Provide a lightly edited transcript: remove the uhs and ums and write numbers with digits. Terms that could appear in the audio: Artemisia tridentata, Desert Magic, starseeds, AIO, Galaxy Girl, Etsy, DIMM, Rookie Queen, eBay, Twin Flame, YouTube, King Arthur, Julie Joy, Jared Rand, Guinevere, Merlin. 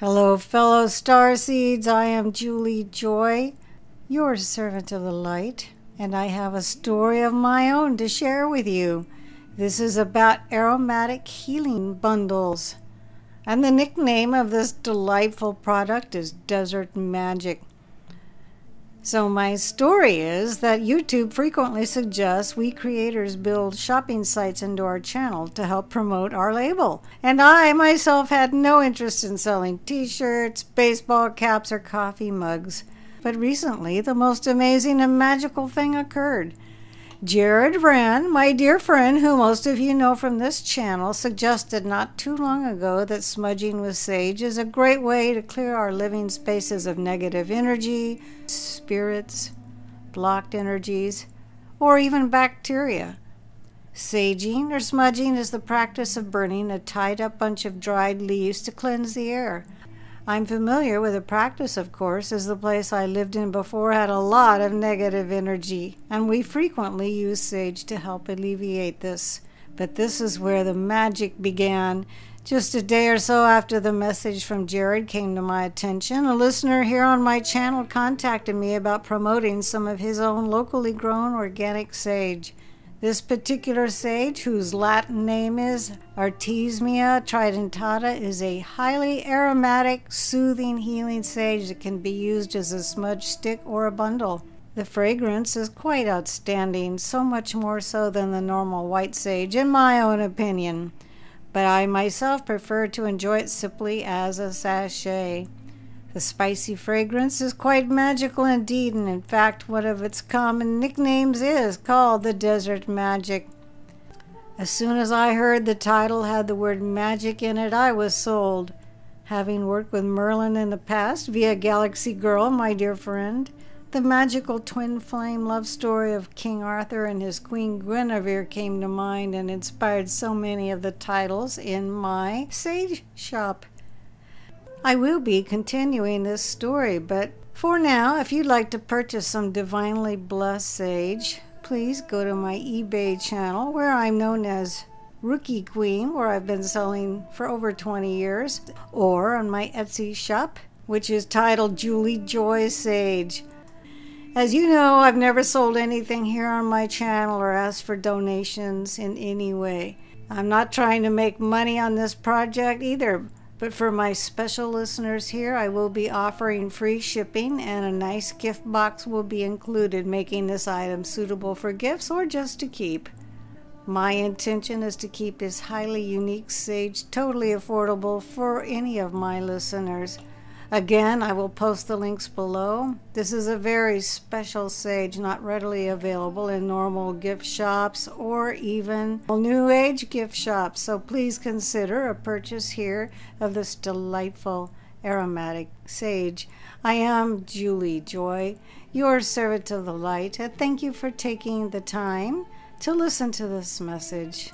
Hello, fellow starseeds. I am Julie Joy, your servant of the light, and I have a story of my own to share with you. This is about aromatic healing bundles, and the nickname of this delightful product is Desert Magic. So my story is that YouTube frequently suggests we creators build shopping sites into our channel to help promote our label. And I myself had no interest in selling t-shirts, baseball caps, or coffee mugs. But recently, the most amazing and magical thing occurred. Jared Rand, my dear friend, who most of you know from this channel, suggested not too long ago that smudging with sage is a great way to clear our living spaces of negative energy, spirits, blocked energies, or even bacteria. Saging or smudging is the practice of burning a tied-up bunch of dried leaves to cleanse the air. I'm familiar with the practice, of course, as the place I lived in before had a lot of negative energy, and we frequently use sage to help alleviate this. But this is where the magic began. Just a day or so after the message from Jared came to my attention, a listener here on my channel contacted me about promoting some of his own locally grown organic sage. This particular sage, whose Latin name is Artemisia tridentata, is a highly aromatic, soothing, healing sage that can be used as a smudge stick or a bundle. The fragrance is quite outstanding, so much more so than the normal white sage, in my own opinion. But I myself prefer to enjoy it simply as a sachet. The spicy fragrance is quite magical indeed, and in fact one of its common nicknames is called the Desert Magic. As soon as I heard the title had the word magic in it, I was sold. Having worked with Merlin in the past via Galaxy Girl, my dear friend, the magical twin flame love story of King Arthur and his Queen Guinevere came to mind and inspired so many of the titles in my sage shop. I will be continuing this story, but for now, if you'd like to purchase some divinely blessed sage, please go to my eBay channel, where I'm known as Rookie Queen, where I've been selling for over 20 years, or on my Etsy shop, which is titled Julie Joy Sage. As you know, I've never sold anything here on my channel or asked for donations in any way. I'm not trying to make money on this project either. But for my special listeners here, I will be offering free shipping, and a nice gift box will be included, making this item suitable for gifts or just to keep. My intention is to keep this highly unique sage totally affordable for any of my listeners. Again, I will post the links below. This is a very special sage, not readily available in normal gift shops or even new age gift shops. So please consider a purchase here of this delightful aromatic sage. I am Julie Joy, your servant of the light, and thank you for taking the time to listen to this message.